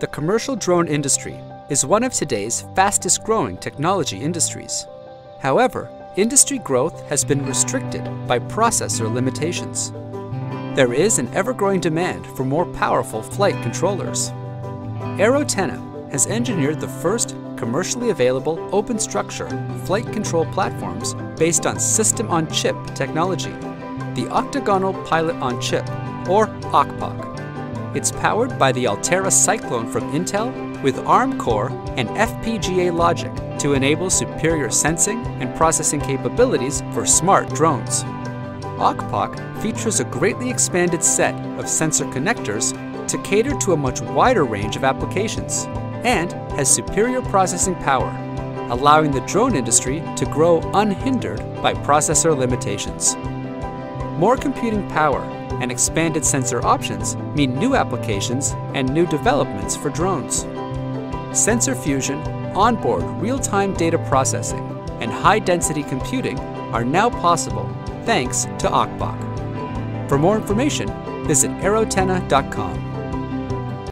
The commercial drone industry is one of today's fastest growing technology industries. However, industry growth has been restricted by processor limitations. There is an ever-growing demand for more powerful flight controllers. Aerotenna has engineered the first commercially available open structure flight control platforms based on system-on-chip technology, the Octagonal Pilot-on-Chip, or OCPOC. It's powered by the Altera Cyclone from Intel with ARM core and FPGA logic to enable superior sensing and processing capabilities for smart drones. OCPOC features a greatly expanded set of sensor connectors to cater to a much wider range of applications and has superior processing power, allowing the drone industry to grow unhindered by processor limitations. More computing power and expanded sensor options mean new applications and new developments for drones. Sensor fusion, onboard real-time data processing, and high-density computing are now possible thanks to OCPOC. For more information, visit aerotenna.com.